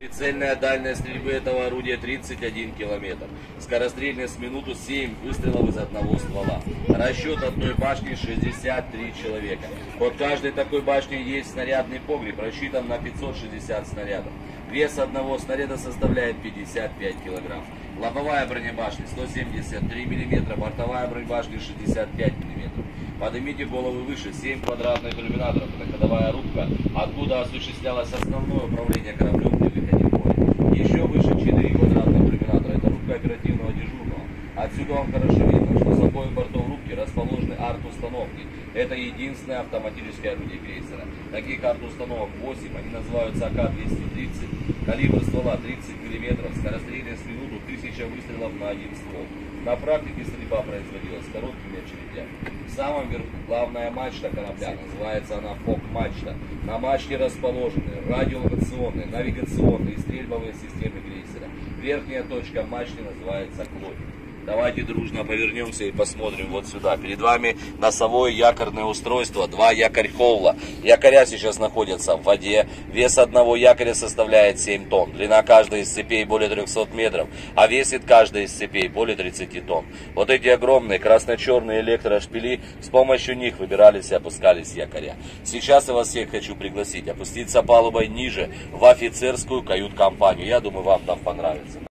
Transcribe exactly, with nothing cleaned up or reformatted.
Прицельная дальность стрельбы этого орудия тридцать один километр. Скорострельность в минуту семь выстрелов из одного ствола. Расчет одной башни шестьдесят три человека. Под каждой такой башней есть снарядный погреб, рассчитан на пятьсот шестьдесят снарядов. Вес одного снаряда составляет пятьдесят пять килограммов. Лобовая бронебашня сто семьдесят три миллиметра, бортовая бронебашня шестьдесят пять миллиметров. Поднимите головы выше, семь квадратных иллюминаторов, это ходовая рубка, откуда осуществлялось основное управление кораблем при выходе в поле. Еще выше четыре квадратных иллюминатора, это рубка оперативного дежурного. Отсюда вам хорошо видно, что с обоих бортов рубки расположены арт-установки. Это единственное автоматическое орудие крейсера. Таких арт-установок восемь, они называются А К двести тридцать, калибр ствола тридцать миллиметров, скорострельность в минуту тысяча выстрелов на один ствол. На практике стрельба производилась короткими очередями. В самом верху главная мачта корабля, называется она ФОК-мачта. На мачте расположены радиолокационные, навигационные и стрельбовые системы крейсера. Верхняя точка мачты называется клотик. Давайте дружно повернемся и посмотрим вот сюда. Перед вами носовое якорное устройство, два якорь холла. Якоря сейчас находятся в воде. Вес одного якоря составляет семь тонн. Длина каждой из цепей более трехсот метров, а весит каждая из цепей более тридцати тонн. Вот эти огромные красно-черные электрошпили, с помощью них выбирались и опускались якоря. Сейчас я вас всех хочу пригласить опуститься палубой ниже в офицерскую кают-компанию. Я думаю, вам там понравится.